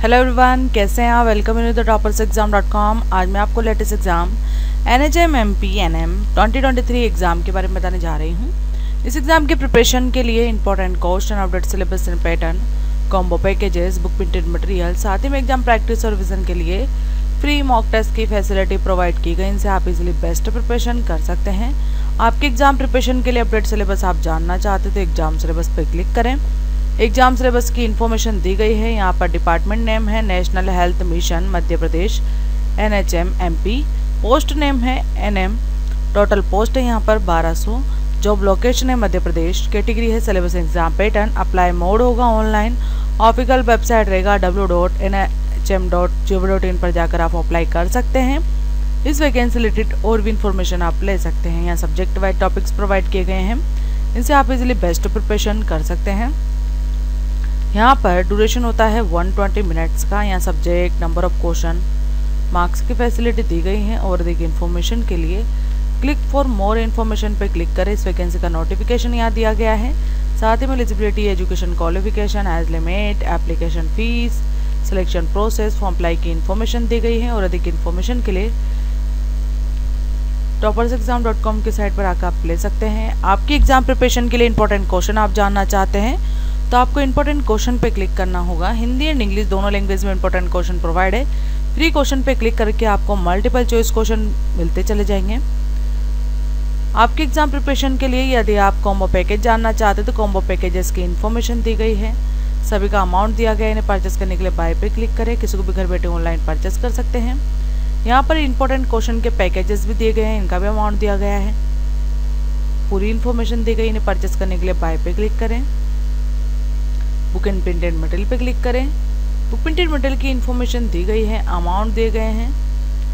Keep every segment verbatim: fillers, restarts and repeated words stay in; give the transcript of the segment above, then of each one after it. Hello everyone, कैसे हैं आप। Welcome in the toppers exam dot com. आज मैं आपको latest exam N H M M P N M twenty twenty three exam के बारे में बताने जा रही हूं। इस एग्ज़ाम के प्रिपरेशन के लिए important question, update syllabus and pattern, combo packages, book printed material, साथ ही में एग्जाम प्रैक्टिस और रिवीजन के लिए फ्री मॉक टेस्ट की फैसिलिटी प्रोवाइड की गई। इनसे आप इजीली बेस्ट प्रिपरेशन कर सकते हैं। आपके एग्ज़ाम प्रिपरेशन के लिए अपडेट सिलेबस आप जानना चाहते तो एग्ज़ाम सिलेबस पर क्लिक करें। एग्जाम सिलेबस की इन्फॉर्मेशन दी गई है। यहाँ पर डिपार्टमेंट नेम है national health mission Madhya Pradesh N H M M P, post name है एन एम, टोटल पोस्ट है यहाँ पर बारह सौ, जॉब लोकेशन है मध्य प्रदेश, कैटेगरी है syllabus exam pattern, apply mode होगा ऑनलाइन, ऑफिकल वेबसाइट रहेगा W dot N H M dot G O V dot in पर जाकर आप अप्लाई कर सकते हैं। इस वैकेंसी रिलेटेड और भी इन्फॉर्मेशन आप ले सकते हैं। यहाँ सब्जेक्ट वाइज टॉपिक्स प्रोवाइड किए गए हैं, इनसे आप इजिली बेस्ट प्रिपरेशन कर सकते हैं। यहाँ पर ड्यूरेशन होता है एक सौ बीस मिनट्स का। यहाँ subject, number of question, marks की फैसिलिटी दी गई है। और देखिए इन्फॉर्मेशन के लिए क्लिक फॉर मोर इन्फॉर्मेशन पे क्लिक करें। इस वैकेंसी का नोटिफिकेशन यहाँ दिया गया है, साथ ही में eligibility, education qualification, age limit, application fees, selection process, form apply की इन्फॉर्मेशन दी गई है। और अधिक इन्फॉर्मेशन के लिए टॉपर्स एग्जाम डॉट कॉम की साइट पर आकर आप ले सकते हैं। आपकी एग्जाम प्रिपरेशन के लिए इंपॉर्टेंट क्वेश्चन आप जानना चाहते हैं तो आपको इम्पोर्टेंट क्वेश्चन पे क्लिक करना होगा। हिंदी एंड इंग्लिश दोनों लैंग्वेज में इम्पोर्टेंट क्वेश्चन प्रोवाइड है। फ्री क्वेश्चन पे क्लिक करके आपको मल्टीपल चॉइस क्वेश्चन मिलते चले जाएंगे। आपके एग्जाम प्रिपरेशन के लिए यदि आप कॉम्बो पैकेज जानना चाहते तो कॉम्बो पैकेजेस की इन्फॉर्मेशन दी गई है, सभी का अमाउंट दिया गया है। इन्हें परचेस करने के लिए बाय पे क्लिक करें। किसी को भी घर बैठे ऑनलाइन परचेस कर सकते हैं। यहाँ पर इम्पोर्टेंट क्वेश्चन के पैकेजेस भी दिए गए हैं, इनका भी अमाउंट दिया गया है, पूरी इन्फॉर्मेशन दी गई। इन्हें परचेस करने के लिए बाय पे क्लिक करें। बुक एंड प्रिंटेड मटेरियल पे क्लिक करें। बुक प्रिंटेड मटेरियल की इन्फॉर्मेशन दी गई है, अमाउंट दिए गए हैं,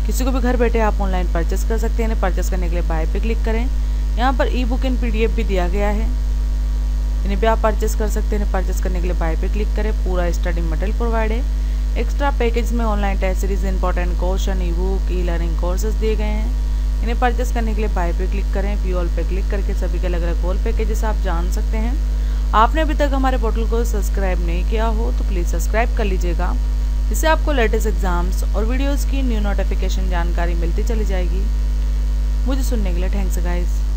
किसी को भी घर बैठे आप ऑनलाइन परचेस कर सकते हैं। परचेस करने के लिए बाय पे क्लिक करें। यहाँ पर ई बुक एंड पीडीएफ भी दिया गया है, इन्हें भी आप परचेस कर सकते हैं। परचेस करने के लिए बाय पे क्लिक करें। पूरा स्टडी मटेरियल प्रोवाइड है। एक्स्ट्रा पैकेज में online test series, important question, E book, E learning courses दिए गए हैं। इन्हें परचेस करने के लिए बाय पे क्लिक करें। व्यू ऑल पे क्लिक करके सभी के अलग अलग ऑल पैकेजेस आप जान सकते हैं। आपने अभी तक हमारे पोर्टल को सब्सक्राइब नहीं किया हो तो प्लीज़ सब्सक्राइब कर लीजिएगा। इससे आपको लेटेस्ट एग्ज़ाम्स और वीडियोस की न्यू नोटिफिकेशन जानकारी मिलती चली जाएगी। मुझे सुनने के लिए थैंक्स गाइस।